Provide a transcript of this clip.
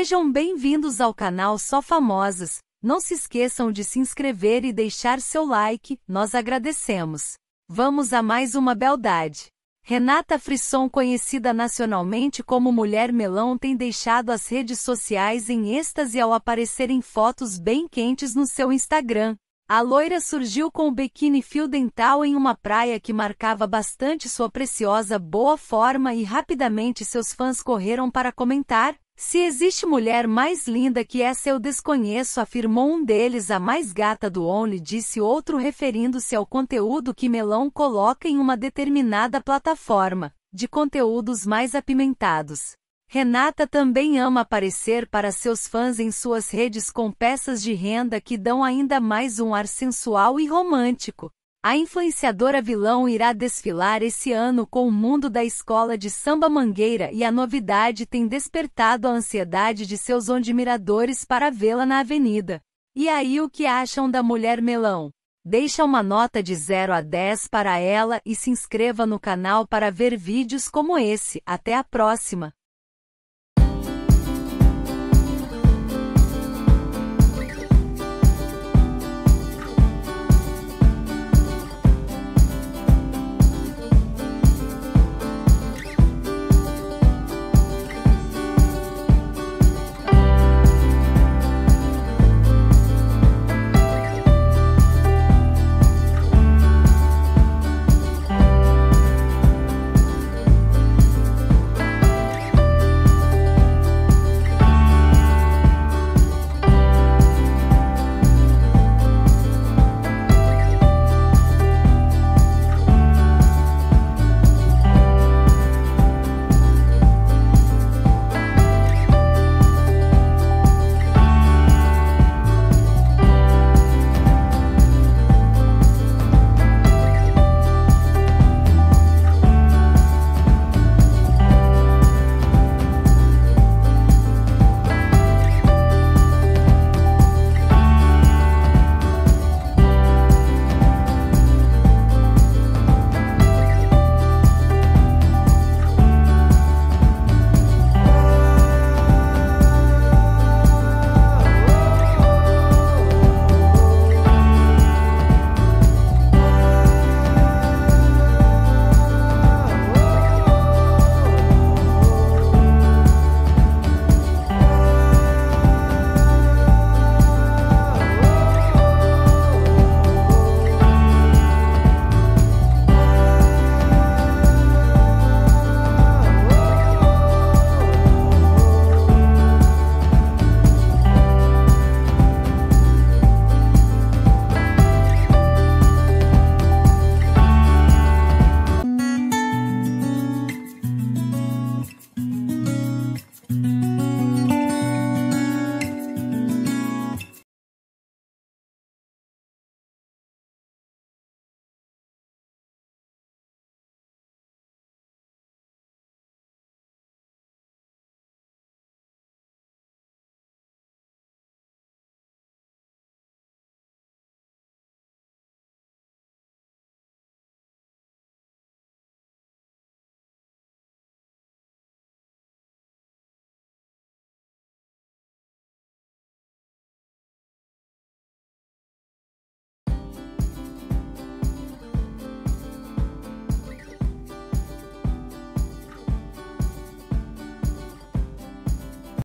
Sejam bem-vindos ao canal Só Famosas, não se esqueçam de se inscrever e deixar seu like, nós agradecemos. Vamos a mais uma beldade. Renata Frisson, conhecida nacionalmente como Mulher Melão, tem deixado as redes sociais em êxtase ao aparecerem fotos bem quentes no seu Instagram. A loira surgiu com o biquíni fio dental em uma praia que marcava bastante sua preciosa boa forma e rapidamente seus fãs correram para comentar. "Se existe mulher mais linda que essa eu desconheço", afirmou um deles. "A mais gata do Only", disse outro, referindo-se ao conteúdo que Melão coloca em uma determinada plataforma de conteúdos mais apimentados. Renata também ama aparecer para seus fãs em suas redes com peças de renda que dão ainda mais um ar sensual e romântico. A influenciadora vilão irá desfilar esse ano com o mundo da escola de samba Mangueira e a novidade tem despertado a ansiedade de seus admiradores para vê-la na avenida. E aí, o que acham da Mulher Melão? Deixa uma nota de 0 a 10 para ela e se inscreva no canal para ver vídeos como esse. Até a próxima!